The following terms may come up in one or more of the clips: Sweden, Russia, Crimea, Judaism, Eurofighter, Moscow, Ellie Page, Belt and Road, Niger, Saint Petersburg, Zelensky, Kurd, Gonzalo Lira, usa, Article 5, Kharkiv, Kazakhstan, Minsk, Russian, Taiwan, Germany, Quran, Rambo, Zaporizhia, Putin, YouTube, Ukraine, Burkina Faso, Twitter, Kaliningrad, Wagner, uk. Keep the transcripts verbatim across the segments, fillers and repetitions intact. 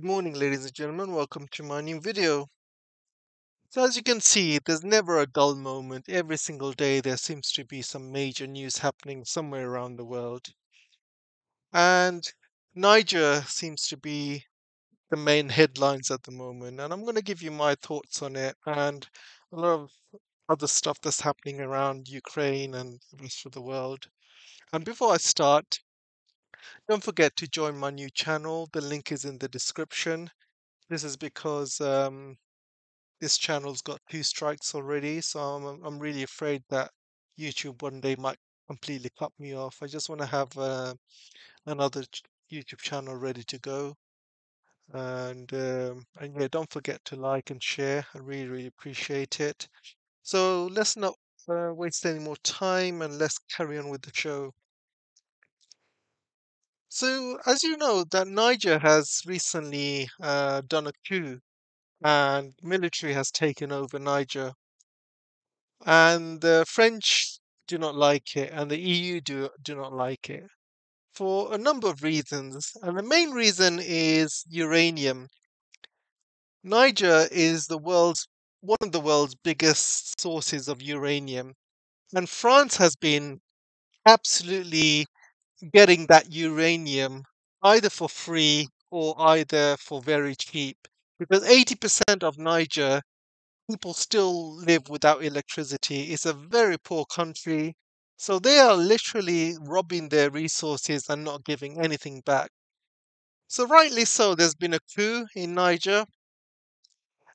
Good morning, ladies and gentlemen. Welcome to my new video. So as you can see, there's never a dull moment. Every single day there seems to be some major news happening somewhere around the world. And Niger seems to be the main headlines at the moment. And I'm going to give you my thoughts on it and a lot of other stuff that's happening around Ukraine and the rest of the world. And before I start, don't forget to join my new channel. The link is in the description. This is because um, this channel's got two strikes already, so I'm, I'm really afraid that YouTube one day might completely cut me off. I just want to have uh, another YouTube channel ready to go. And, um, and yeah, don't forget to like and share. I really, really appreciate it. So let's not uh, waste any more time and let's carry on with the show. So, as you know, that Niger has recently uh, done a coup and military has taken over Niger. And the French do not like it and the E U do, do not like it for a number of reasons. And the main reason is uranium. Niger is the world's, one of the world's biggest sources of uranium. And France has been absolutely getting that uranium either for free or either for very cheap, because eighty percent of Niger people still live without electricity. It's a very poor country, so they are literally robbing their resources and not giving anything back. So rightly so, there's been a coup in Niger,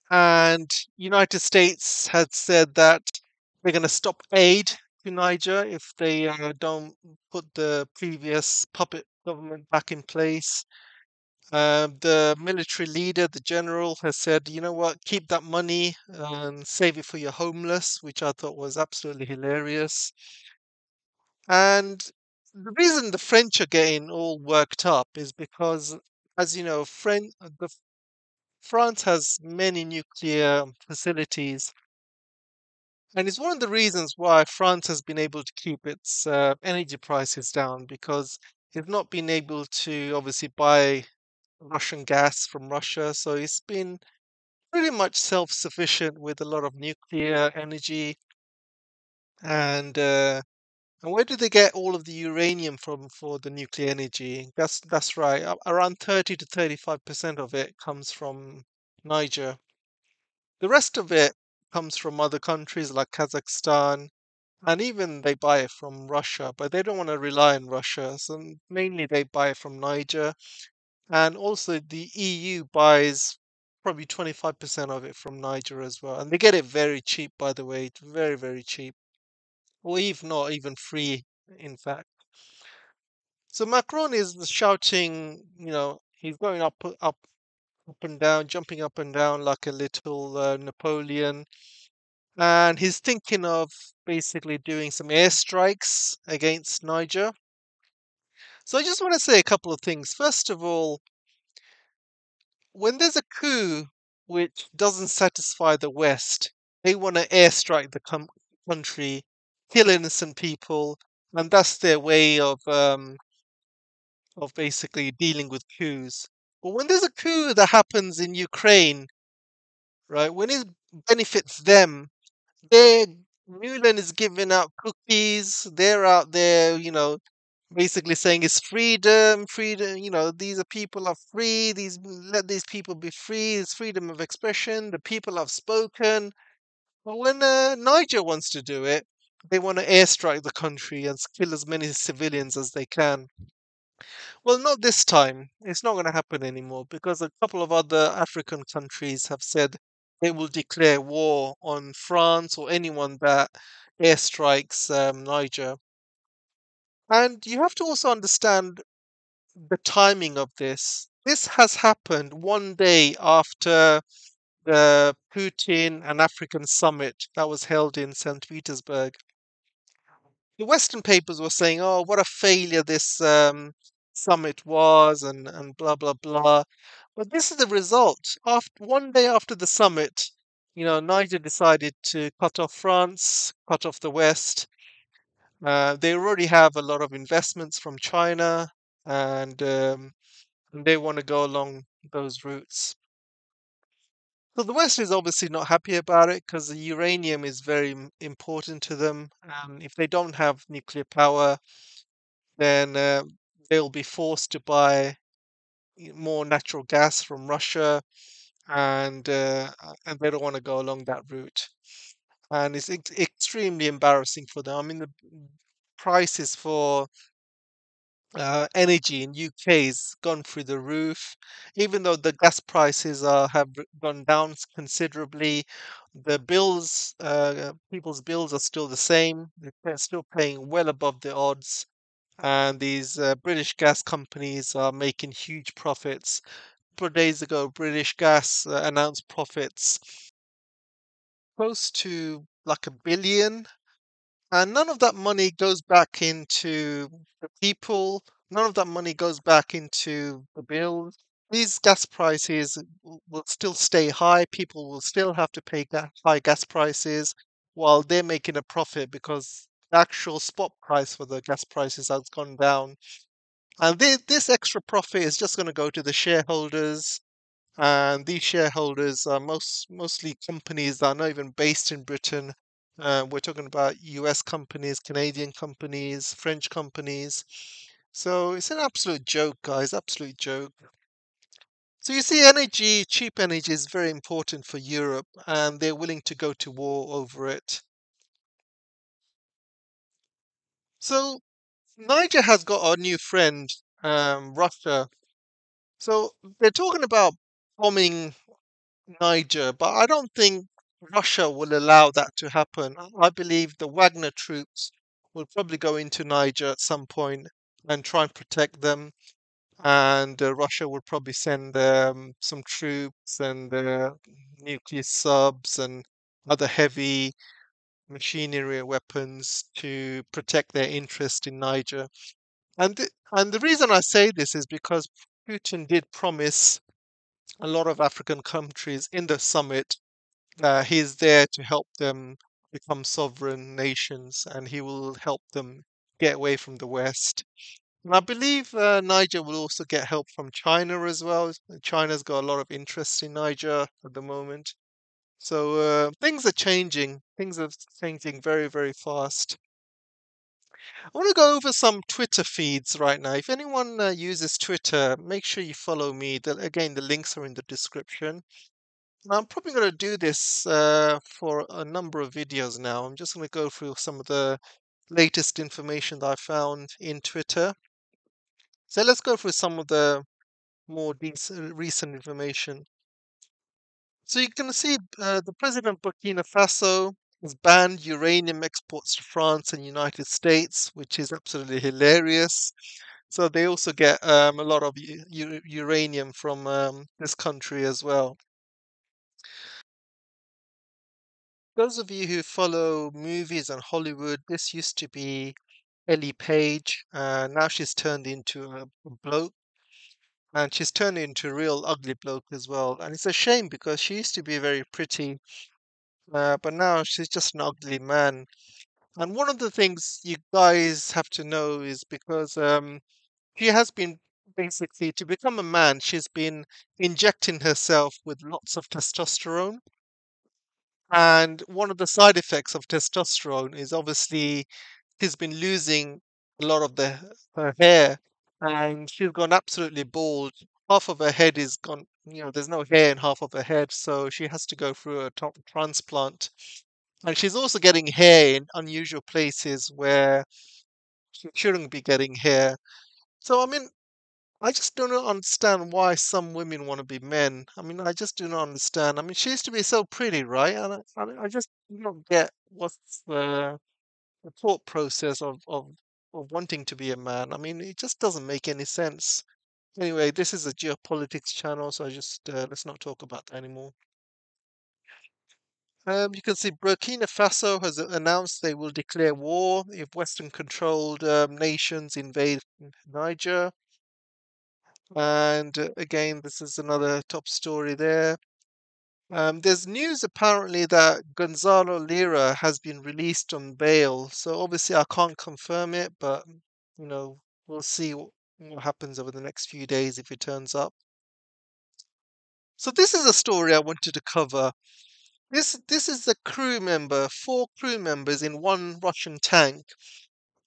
and United States had said that they're going to stop aid to Niger if they uh, don't put the previous puppet government back in place. Uh, the military leader, the general, has said, you know what, keep that money and save it for your homeless, which I thought was absolutely hilarious. And the reason the French are getting all worked up is because, as you know, French, the, France has many nuclear facilities. And it's one of the reasons why France has been able to keep its uh, energy prices down, because it's not been able to obviously buy Russian gas from Russia. So it's been pretty much self-sufficient with a lot of nuclear energy. And uh, and where do they get all of the uranium from for the nuclear energy? That's, that's right. Around thirty to thirty-five percent of it comes from Niger. The rest of it comes from other countries like Kazakhstan, and even they buy it from Russia, but they don't want to rely on Russia, so mainly they buy it from Niger. And also the E U buys probably twenty-five percent of it from Niger as well, and they get it very cheap, by the way. It's very, very cheap, or if not even free, in fact. So Macron is shouting, you know, he's going up up up and down, jumping up and down like a little uh, Napoleon. And he's thinking of basically doing some airstrikes against Niger. So I just want to say a couple of things. First of all, when there's a coup which doesn't satisfy the West, they want to airstrike the country, kill innocent people, and that's their way of, um, of basically dealing with coups. But when there's a coup that happens in Ukraine, right, when it benefits them, their Newland is giving out cookies. They're out there, you know, basically saying it's freedom, freedom. You know, these are people are free. These let these people be free. It's freedom of expression. The people have spoken. But when uh, Niger wants to do it, they want to airstrike the country and kill as many civilians as they can. Well, not this time. It's not going to happen anymore, because a couple of other African countries have said they will declare war on France or anyone that airstrikes um, Niger. And you have to also understand the timing of this. This has happened one day after the Putin and African summit that was held in Saint Petersburg. The Western papers were saying, oh, what a failure this um, summit was, and, and blah, blah, blah. But this is the result. After, one day after the summit, you know, Niger decided to cut off France, cut off the West. Uh, they already have a lot of investments from China, and, um, and they want to go along those routes. So the West is obviously not happy about it because the uranium is very m- important to them. Um, if they don't have nuclear power, then uh, they'll be forced to buy y- more natural gas from Russia, and uh, and they don't want to go along that route. And it's ex- extremely embarrassing for them. I mean, the prices for uh, energy in U K has gone through the roof. Even though the gas prices are have r- gone down s- considerably, the bills, uh, people's bills are still the same. They're pa- still paying well above the odds, and these uh, British gas companies are making huge profits. Four days ago, British Gas uh, announced profits close to like a billion. And none of that money goes back into the people. None of that money goes back into the bills. These gas prices w- will still stay high. People will still have to pay ga- high gas prices while they're making a profit because the actual spot price for the gas prices has gone down. And thi- this extra profit is just going to go to the shareholders. And these shareholders are most mostly companies that are not even based in Britain. Uh, we're talking about U S companies, Canadian companies, French companies. So it's an absolute joke, guys, absolute joke. So you see, energy, cheap energy is very important for Europe, and they're willing to go to war over it. So Niger has got a new friend, um, Russia. So they're talking about bombing Niger, but I don't think Russia will allow that to happen. I I believe the Wagner troops will probably go into Niger at some point and try and protect them, and uh, Russia will probably send um, some troops and uh, nuclear subs and other heavy machinery and weapons to protect their interest in Niger. And th- and the reason I say this is because Putin did promise a lot of African countries in the summit uh, he's there to help them become sovereign nations, and he will help them get away from the West. And I believe uh, Niger will also get help from China as well. China's got a lot of interest in Niger at the moment. So uh, things are changing. Things are changing very, very fast. I want to go over some Twitter feeds right now. If anyone uh, uses Twitter, make sure you follow me. The, again, the links are in the description. Now, I'm probably going to do this uh, for a number of videos now. I'm just going to go through some of the latest information that I found in Twitter. So let's go through some of the more dec- recent information. So you can see uh, the president of Burkina Faso has banned uranium exports to France and United States, which is absolutely hilarious. So they also get um, a lot of u- u- uranium from um, this country as well. Those of you who follow movies and Hollywood, this used to be Ellie Page. Uh, now she's turned into a a bloke, and she's turned into a real ugly bloke as well. And it's a shame because she used to be very pretty, uh, but now she's just an ugly man. And one of the things you guys have to know is because um, she has been basically, to become a man, she's been injecting herself with lots of testosterone. And one of the side effects of testosterone is obviously she's been losing a lot of the her hair, and she's gone absolutely bald. Half of her head is gone, you know, there's no hair in half of her head, so she has to go through a to- transplant. And she's also getting hair in unusual places where she shouldn't be getting hair. So, I mean, I just do not understand why some women want to be men. I mean, I just do not understand. I mean, she used to be so pretty, right? And I, I, I just do not get what's the, the thought process of, of of wanting to be a man. I mean, it just doesn't make any sense. Anyway, this is a geopolitics channel, so I just uh, let's not talk about that anymore. Um, you can see Burkina Faso has a- announced they will declare war if Western-controlled um, nations invade Niger. And uh, again, this is another top story there. Um, there's news apparently that Gonzalo Lira has been released on bail. So obviously, I can't confirm it, but you know, we'll see wh- what happens over the next few days if he turns up. So this is a story I wanted to cover. This this is the crew member, four crew members in one Russian tank.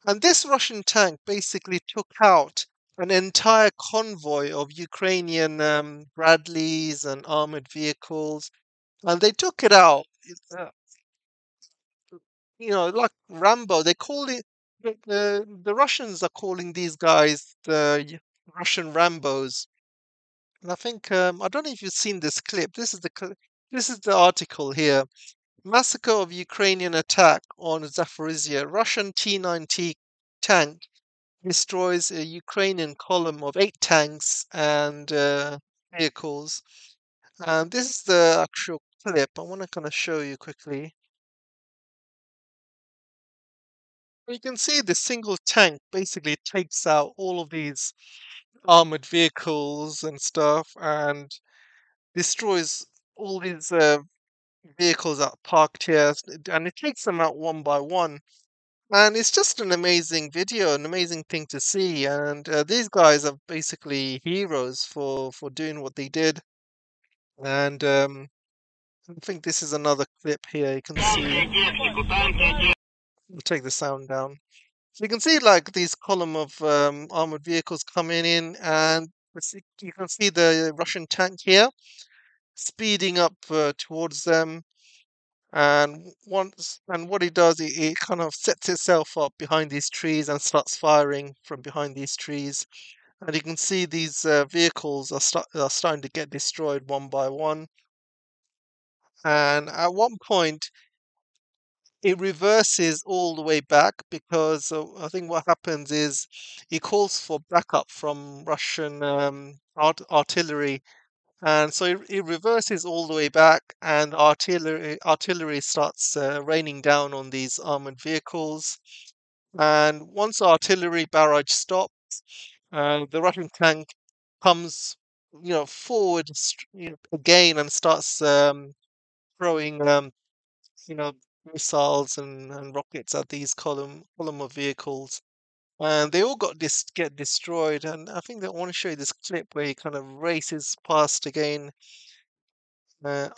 And this Russian tank basically took out an entire convoy of Ukrainian um, Bradleys and armored vehicles. And they took it out. Uh, you know, like Rambo, they call it, the, the Russians are calling these guys the Russian Rambos. And I think, um, I don't know if you've seen this clip. This is the this is the article here. Massacre of Ukrainian attack on Zaporizhia. Russian T nine T tank destroys a Ukrainian column of eight tanks and uh, vehicles. And this is the actual clip. I want to kind of show you quickly. You can see the single tank basically takes out all of these armored vehicles and stuff and destroys all these uh, vehicles that are parked here, and it takes them out one by one. And it's just an amazing video, an amazing thing to see. And uh, these guys are basically heroes for for doing what they did. And um, I think this is another clip here. You can see, we'll take the sound down. So you can see like these column of um, armored vehicles coming in, and you can see the Russian tank here speeding up uh, towards them. And once, and what it does, it, it kind of sets itself up behind these trees and starts firing from behind these trees. And you can see these uh, vehicles are, start, are starting to get destroyed one by one. And at one point, it reverses all the way back because uh, I think what happens is it calls for backup from Russian um, art artillery, and so it, it reverses all the way back, and artillery artillery starts uh, raining down on these armored vehicles. And once artillery barrage stops, uh, the Russian tank comes, you know, forward you know, again and starts um, throwing, um, you know. missiles and, and rockets at these column column of vehicles, and they all got dis get destroyed. And I think that I want to show you this clip where he kind of races past again. Uh,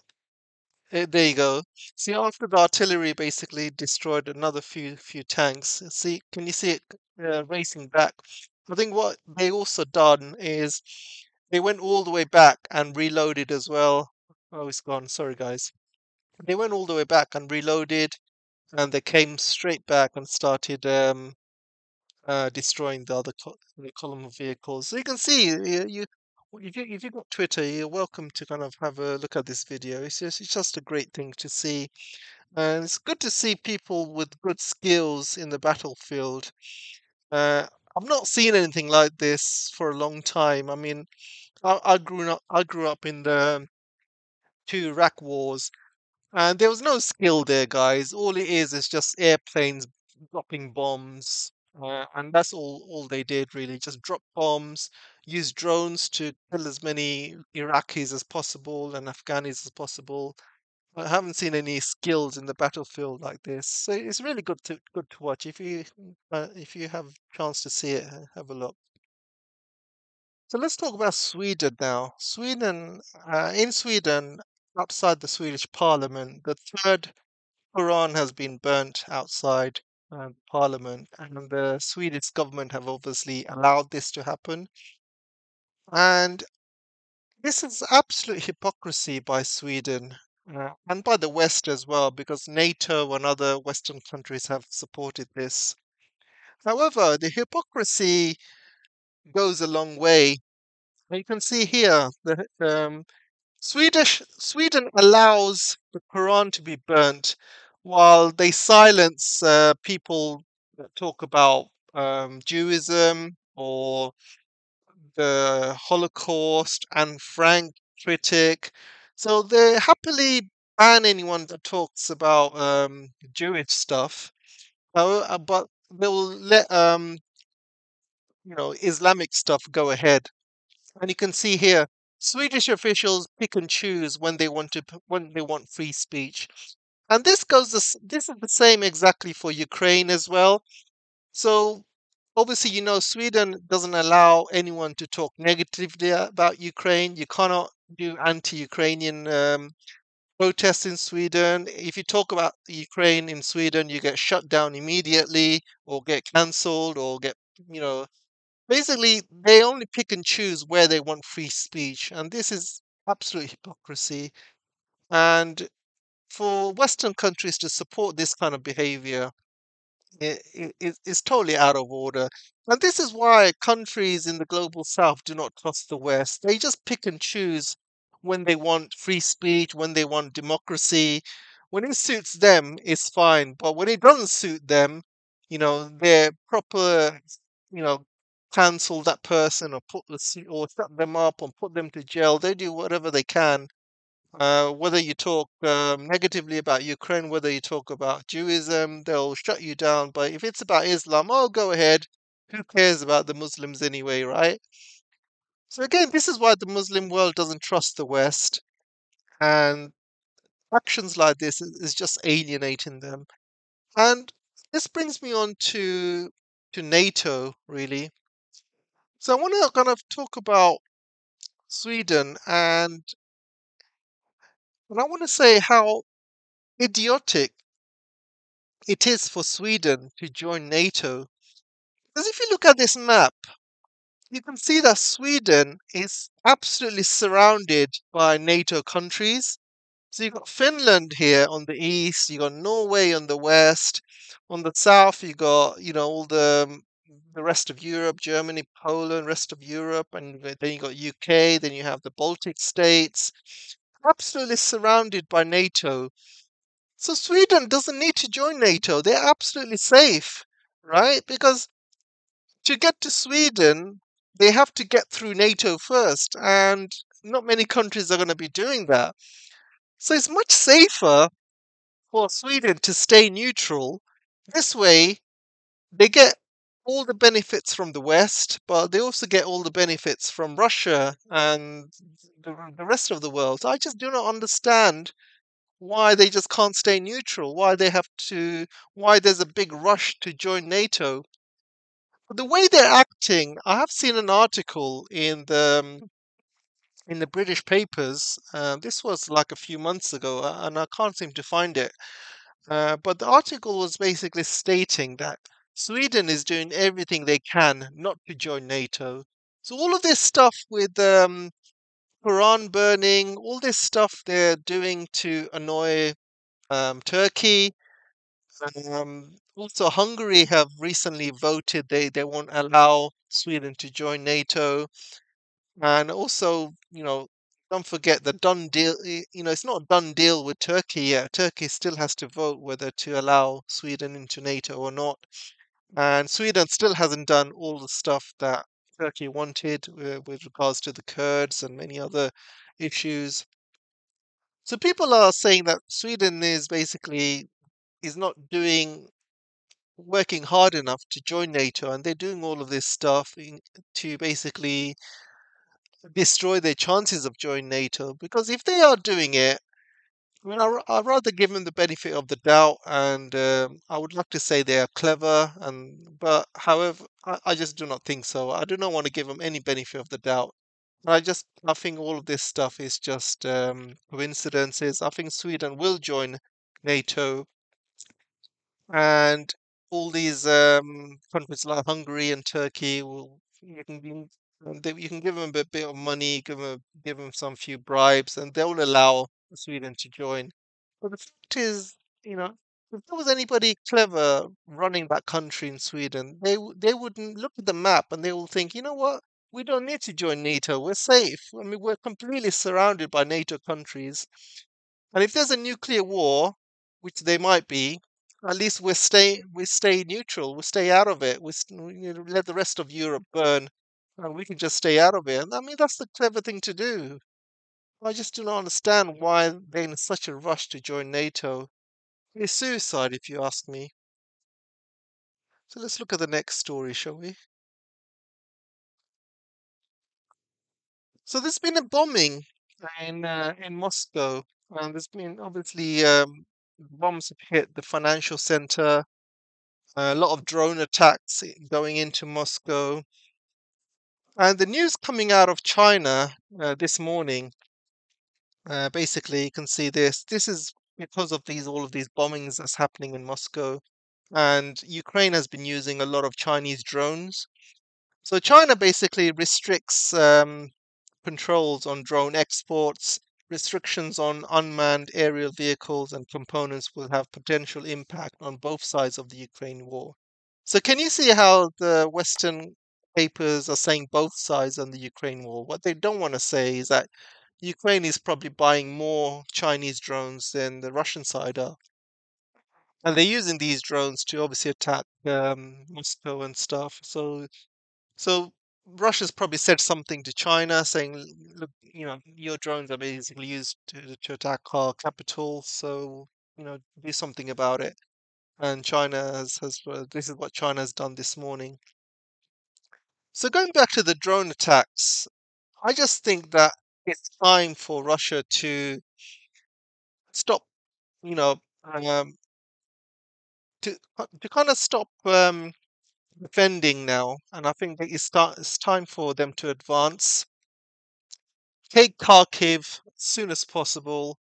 there you go. See, after the artillery basically destroyed another few few tanks. See, can you see it uh, racing back? I think what they also done is they went all the way back and reloaded as well. Oh, it's gone. Sorry, guys. They went all the way back and reloaded, and they came straight back and started um, uh, destroying the other co the column of vehicles. So you can see, you, you if you if you've got Twitter, you're welcome to kind of have a look at this video. It's just it's just a great thing to see, and it's good to see people with good skills in the battlefield. Uh, I've not seen anything like this for a long time. I mean, I, I grew up I grew up in the two Iraq wars. And there was no skill there, guys. All it is is just airplanes dropping bombs. Uh, and that's all, all they did, really. Just drop bombs, use drones to kill as many Iraqis as possible and Afghanis as possible. I haven't seen any skills in the battlefield like this. So it's really good to good to watch. If you, uh, if you have a chance to see it, have a look. So let's talk about Sweden now. Sweden, uh, in Sweden, outside the Swedish Parliament, the third Quran has been burnt outside uh, Parliament, and the Swedish government have obviously allowed this to happen. And this is absolute hypocrisy by Sweden uh, and by the West as well, because NATO and other Western countries have supported this. However, the hypocrisy goes a long way. You can see here that um, Swedish, Sweden allows the Quran to be burnt while they silence uh, people that talk about um, Judaism or the Holocaust and Frank critic. So they happily ban anyone that talks about um, Jewish stuff, uh, but they will let um, you know, Islamic stuff go ahead. And you can see here, Swedish officials pick and choose when they want to when they want free speech, and this goes this, this is the same exactly for Ukraine as well. So Obviously, you know, Sweden doesn't allow anyone to talk negatively about Ukraine. You cannot do anti-Ukrainian um, protests in Sweden. If you talk about Ukraine in Sweden, you get shut down immediately or get cancelled or get, you know, basically they only pick and choose where they want free speech. And this is absolute hypocrisy. And for Western countries to support this kind of behavior, It, it, it's totally out of order. And this is why countries in the global south do not trust the West. They just pick and choose when they want free speech, when they want democracy. When it suits them, it's fine. But when it doesn't suit them, you know, they're proper, you know, cancel that person or put the, or shut them up or put them to jail. They do whatever they can. Uh, whether you talk um, negatively about Ukraine, whether you talk about Judaism, they'll shut you down. But if it's about Islam, oh, go ahead. Who cares about the Muslims anyway, right? So again, this is why the Muslim world doesn't trust the West. And actions like this is just alienating them. And this brings me on to, to NATO, really. So I want to kind of talk about Sweden and And I want to say how idiotic it is for Sweden to join NATO. Because if you look at this map, you can see that Sweden is absolutely surrounded by NATO countries. So you've got Finland here on the east, you've got Norway on the west, on the south you've got, you know, all the, the rest of Europe, Germany, Poland, rest of Europe, and then you've got U K, then you have the Baltic states. Absolutely surrounded by NATO. So Sweden doesn't need to join NATO. They're absolutely safe, right? Because to get to Sweden, they have to get through NATO first, and not many countries are going to be doing that. So it's much safer for Sweden to stay neutral. This way, they get all the benefits from the West, but they also get all the benefits from Russia and the, the rest of the world. So I just do not understand why they just can't stay neutral, why they have to, why there's a big rush to join NATO. But the way they're acting, I have seen an article in the in the British papers. Uh, this was like a few months ago, and I can't seem to find it. Uh, but the article was basically stating that Sweden is doing everything they can not to join NATO. So all of this stuff with um, Quran burning, all this stuff they're doing to annoy um, Turkey. Um, also, Hungary have recently voted they, they won't allow Sweden to join NATO. And also, you know, don't forget the done deal. You know, it's not a done deal with Turkey yet. Turkey still has to vote whether to allow Sweden into NATO or not. And Sweden still hasn't done all the stuff that Turkey wanted uh, with regards to the Kurds and many other issues. So people are saying that Sweden is basically is not doing, working hard enough to join NATO, and they're doing all of this stuff in, to basically destroy their chances of joining NATO. Because if they are doing it, I mean, I'd rather give them the benefit of the doubt, and uh, I would like to say they are clever, and but however, I, I just do not think so. I do not want to give them any benefit of the doubt. I just, I think all of this stuff is just um, coincidences. I think Sweden will join NATO, and all these um, countries like Hungary and Turkey will, you can be, you can give them a bit of money, give them give them some few bribes, and they'll allow Sweden to join. But the fact is, you know, if there was anybody clever running that country in Sweden, they they wouldn't look at the map and they will think, you know what, we don't need to join NATO. We're safe. I mean, we're completely surrounded by NATO countries, and if there's a nuclear war, which they might be, at least we stay we stay neutral. We stay out of it. We you know, let the rest of Europe burn, and we can just stay out of it. And I mean, that's the clever thing to do. I just do not understand why they're in such a rush to join NATO. It's suicide, if you ask me. So let's look at the next story, shall we? So there's been a bombing in uh, in Moscow, and there's been obviously um, bombs have hit the financial center, a lot of drone attacks going into Moscow. And the news coming out of China uh, this morning, uh, basically you can see this. This is because of these all of these bombings that's happening in Moscow. And Ukraine has been using a lot of Chinese drones. So China basically restricts um, controls on drone exports. Restrictions on unmanned aerial vehicles and components will have potential impact on both sides of the Ukraine war. So can you see how the Western papers are saying both sides on the Ukraine war? What they don't want to say is that Ukraine is probably buying more Chinese drones than the Russian side are. And they're using these drones to obviously attack um, Moscow and stuff. So, so Russia's probably said something to China saying, look, you know, your drones are basically used to, to attack our capital, so, you know, do something about it. And China has, has, this is what China has done this morning. So going back to the drone attacks, I just think that it's time for Russia to stop, you know, um, to, to kind of stop um, defending now. And I think that it's, start, it's time for them to advance. Take Kharkiv as soon as possible,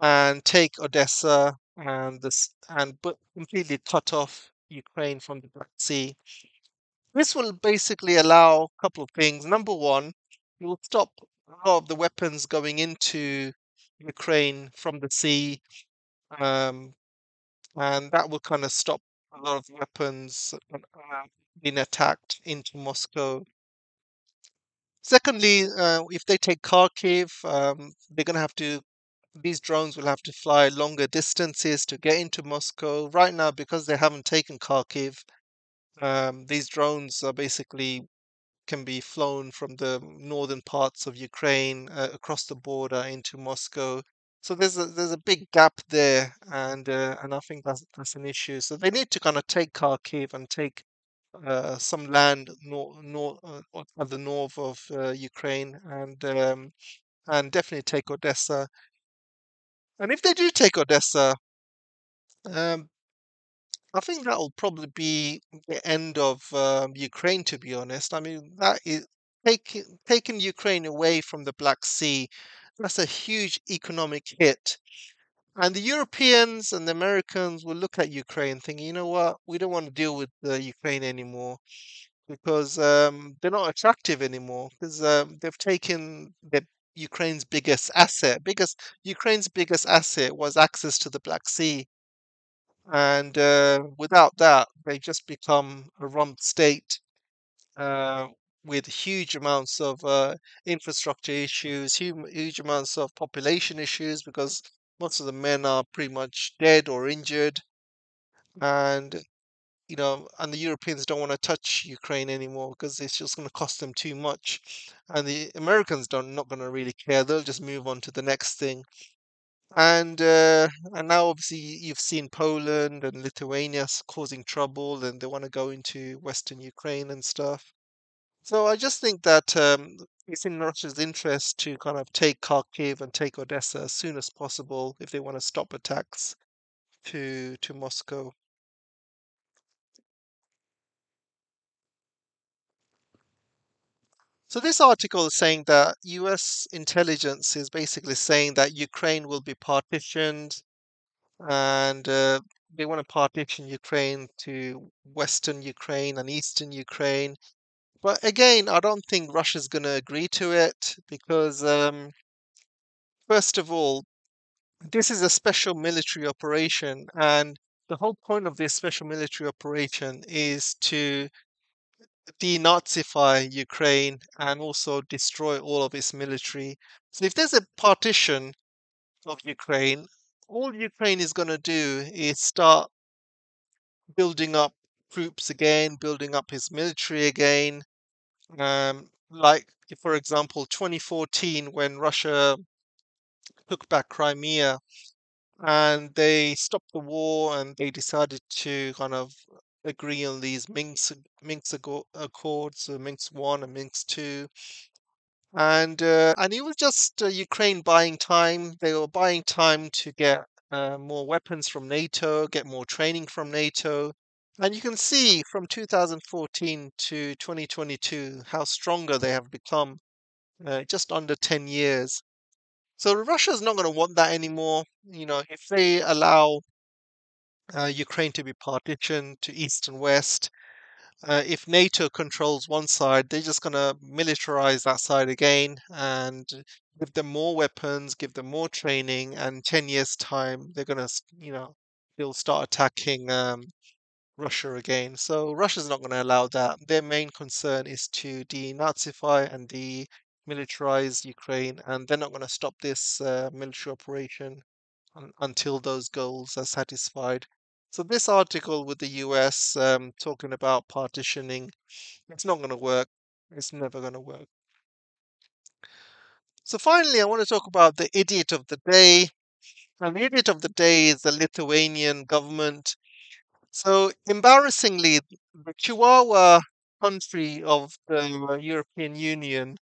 and take Odessa, and this, and but completely cut off Ukraine from the Black Sea. This will basically allow a couple of things. Number one, it will stop a lot of the weapons going into Ukraine from the sea, um, and that will kind of stop a lot of weapons uh, being attacked into Moscow. Secondly, uh, if they take Kharkiv, um, they're going to have to, these drones will have to fly longer distances to get into Moscow. Right now, because they haven't taken Kharkiv, um, these drones are basically can be flown from the northern parts of Ukraine uh, across the border into Moscow. So there's a, there's a big gap there, and uh, and I think that's, that's an issue. So they need to kind of take Kharkiv and take Uh, some land north, north, uh, at the north of uh, Ukraine, and um, and definitely take Odessa. And if they do take Odessa, um, I think that will probably be the end of uh, Ukraine. To be honest, I mean that is taking taking Ukraine away from the Black Sea. That's a huge economic hit. And the Europeans and the Americans will look at Ukraine thinking, you know what, we don't want to deal with uh, Ukraine anymore, because um, they're not attractive anymore, because um, they've taken the, Ukraine's biggest asset. Biggest, Ukraine's biggest asset was access to the Black Sea. And uh, without that, they just become a rump state uh, with huge amounts of uh, infrastructure issues, huge amounts of population issues, because most of the men are pretty much dead or injured, and you know, and the Europeans don't want to touch Ukraine anymore because it's just going to cost them too much, and the Americans don't not going to really care. They'll just move on to the next thing, and uh, and now obviously you've seen Poland and Lithuania causing trouble, and they want to go into Western Ukraine and stuff. So I just think that um, it's in Russia's interest to kind of take Kharkiv and take Odessa as soon as possible if they want to stop attacks to to Moscow. So this article is saying that U S intelligence is basically saying that Ukraine will be partitioned, and uh, they want to partition Ukraine to Western Ukraine and Eastern Ukraine. But again, I don't think Russia's going to agree to it because, um, first of all, this is a special military operation, and the whole point of this special military operation is to denazify Ukraine and also destroy all of its military. So if there's a partition of Ukraine, all Ukraine is going to do is start building up troops again, building up his military again. Um, like, for example, twenty fourteen, when Russia took back Crimea and they stopped the war and they decided to kind of agree on these Minsk, Minsk Accords, so Minsk one and Minsk two. And, uh, and it was just uh, Ukraine buying time. They were buying time to get uh, more weapons from NATO, get more training from NATO, And you can see from two thousand fourteen to twenty twenty-two how stronger they have become, uh, just under ten years. So Russia's not going to want that anymore. You know, if they allow uh, Ukraine to be partitioned to east and west, uh, if NATO controls one side, they're just going to militarize that side again and give them more weapons, give them more training, and ten years' time, they're going to, you know, they'll start attacking um, Russia again. So Russia's not going to allow that. Their main concern is to denazify and demilitarize Ukraine, and they're not going to stop this uh, military operation un until those goals are satisfied. So this article with the U S um, talking about partitioning, it's not going to work. It's never going to work. So finally, I want to talk about the idiot of the day. And the idiot of the day is the Lithuanian government. So, embarrassingly, the Chihuahua country of the European Union,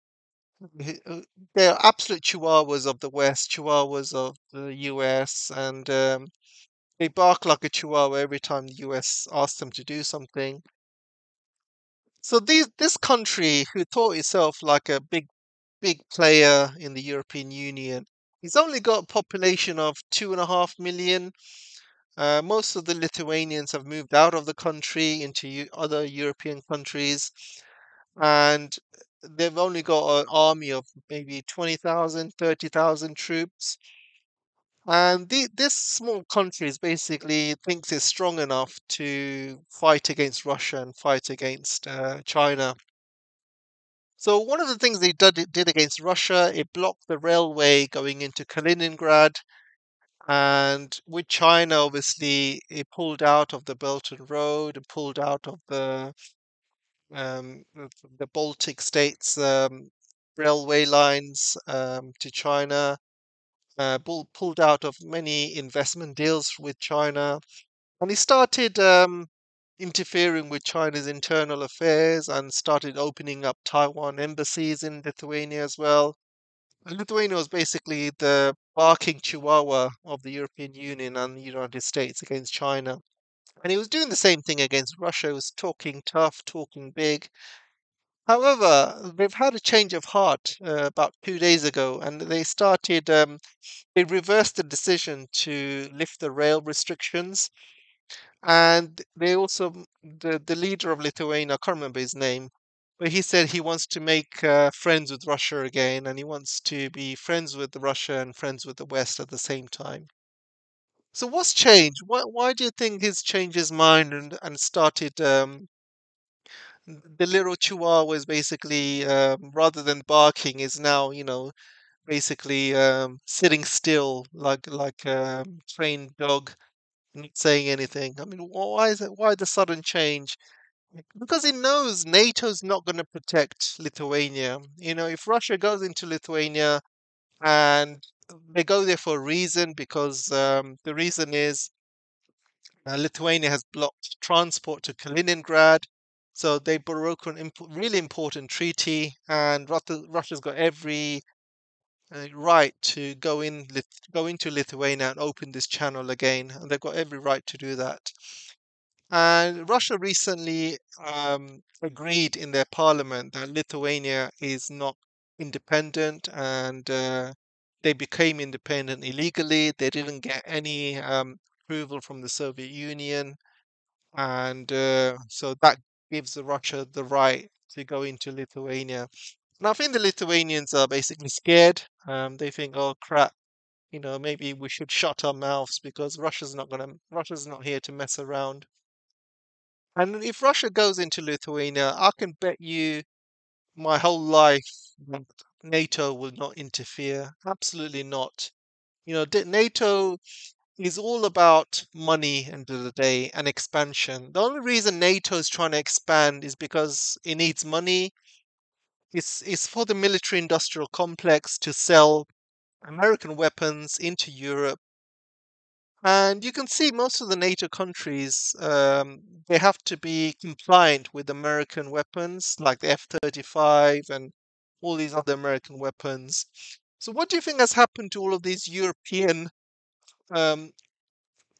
they're absolute Chihuahuas of the West, Chihuahuas of the U S, and um, they bark like a Chihuahua every time the U S asks them to do something. So, these, this country, who thought itself like a big, big player in the European Union, it's only got a population of two and a half million. Uh, most of the Lithuanians have moved out of the country into other European countries, and they've only got an army of maybe twenty thousand, thirty thousand troops. And the, this small country is basically thinks it's strong enough to fight against Russia and fight against uh, China. So one of the things they did, did against Russia, it blocked the railway going into Kaliningrad. And with China, obviously, it pulled out of the Belt and Road, it pulled out of the um, the Baltic states um, railway lines um, to China, uh, pull, pulled out of many investment deals with China. And he started um, interfering with China's internal affairs and started opening up Taiwan embassies in Lithuania as well. Lithuania was basically the barking Chihuahua of the European Union and the United States against China. And he was doing the same thing against Russia. He was talking tough, talking big. However, they've had a change of heart uh, about two days ago, and they started, um, they reversed the decision to lift the rail restrictions. And they also, the, the leader of Lithuania, I can't remember his name, but he said he wants to make uh, friends with Russia again, and he wants to be friends with Russia and friends with the West at the same time. So what's changed? Why, why do you think he's changed his mind and, and started... Um, the little Chihuahua is basically, um, rather than barking, is now, you know, basically um, sitting still like, like a trained dog, not saying anything. I mean, why is it, why the sudden change? Because it knows NATO's not going to protect Lithuania. You know, if Russia goes into Lithuania, and they go there for a reason, because um, the reason is uh, Lithuania has blocked transport to Kaliningrad. So they broke an imp really important treaty, and Russia's got every uh, right to go, in, go into Lithuania and open this channel again. And they've got every right to do that. And Russia recently um, agreed in their parliament that Lithuania is not independent, and uh, they became independent illegally. They didn't get any um, approval from the Soviet Union. And uh, so that gives Russia the right to go into Lithuania. And I think the Lithuanians are basically scared. Um, they think, oh, crap. You know, maybe we should shut our mouths because Russia's not going to, Russia's not here to mess around. And if Russia goes into Lithuania, I can bet you my whole life NATO will not interfere. Absolutely not. You know, NATO is all about money end of the day and expansion. The only reason NATO is trying to expand is because it needs money. It's, it's for the military-industrial complex to sell American weapons into Europe. And you can see most of the NATO countries, um, they have to be compliant with American weapons, like the F thirty-five and all these other American weapons. So what do you think has happened to all of these European um,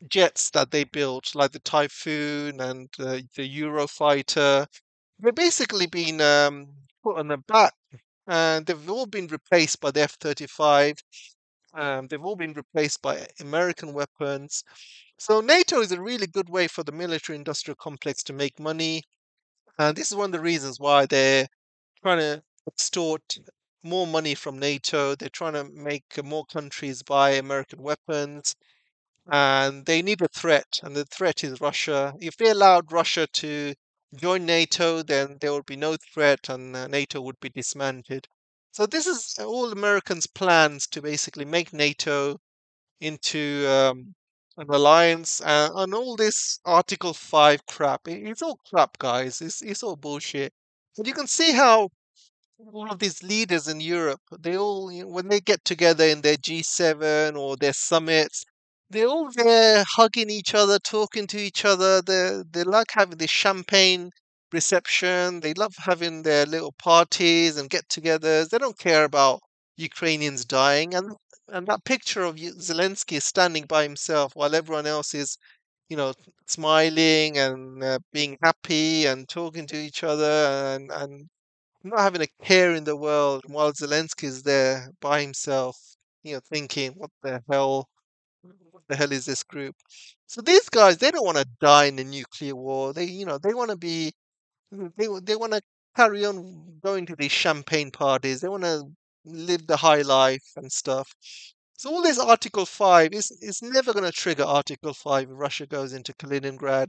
jets that they built, like the Typhoon and uh, the Eurofighter, they've basically been um, put on the back, and they've all been replaced by the F thirty-five. Um, they've all been replaced by American weapons. So NATO is a really good way for the military-industrial complex to make money. And this is one of the reasons why they're trying to extort more money from NATO. They're trying to make more countries buy American weapons. And they need a threat. And the threat is Russia. If they allowed Russia to join NATO, then there would be no threat and NATO would be dismantled. So this is all Americans' plans to basically make NATO into um, an alliance. Uh, and all this Article five crap, it's all crap, guys. It's, it's all bullshit. But you can see how all of these leaders in Europe, they all, you know, when they get together in their G seven or their summits, they're all there hugging each other, talking to each other. They they like having this champagne reception. They love having their little parties and get-togethers. They don't care about Ukrainians dying. And and that picture of Zelensky standing by himself while everyone else is, you know, smiling and uh, being happy and talking to each other and and not having a care in the world, while Zelensky is there by himself, you know, thinking, what the hell? What the hell is this group? So these guys, they don't want to die in a nuclear war. They, you know, they want to be, they they want to carry on going to these champagne parties. They want to live the high life and stuff. So all this Article five is it's never going to trigger Article five if Russia goes into Kaliningrad.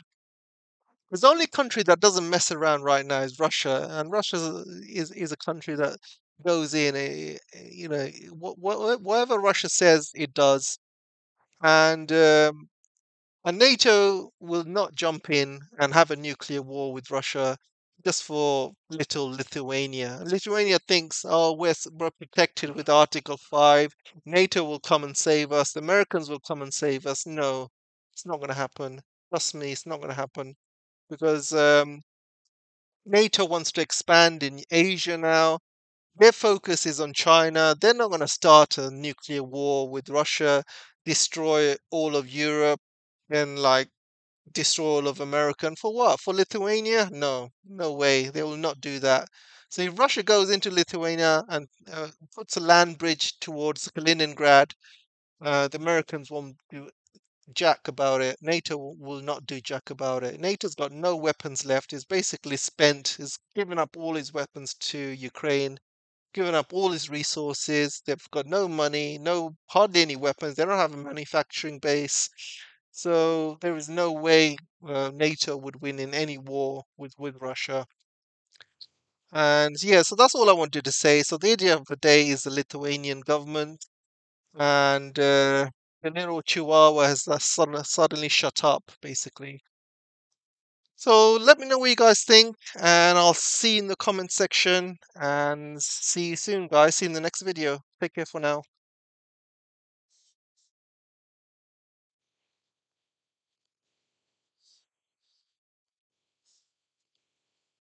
Because the only country that doesn't mess around right now is Russia, and Russia is is a country that goes in, a, you know, whatever Russia says, it does. And um, and NATO will not jump in and have a nuclear war with Russia just for little Lithuania. Lithuania thinks, oh, we're, we're protected with Article five. NATO will come and save us. The Americans will come and save us. No, it's not going to happen. Trust me, it's not going to happen. Because um, NATO wants to expand in Asia now. Their focus is on China. They're not going to start a nuclear war with Russia, destroy all of Europe and like destroy all of America. And for what? For Lithuania? No, no way. They will not do that. So if Russia goes into Lithuania and uh, puts a land bridge towards Kaliningrad, uh, the Americans won't do jack about it. NATO will not do jack about it. NATO's got no weapons left. It's basically spent. It's given up all its weapons to Ukraine, given up all his resources. They've got no money, no hardly any weapons. They don't have a manufacturing base. So there is no way uh, NATO would win in any war with, with Russia. And yeah, so that's all I wanted to say. So the idea of the day is the Lithuanian government. And uh, the little chihuahua has suddenly shut up, basically. So let me know what you guys think, and I'll see you in the comment section, and see you soon, guys. See you in the next video. Take care for now.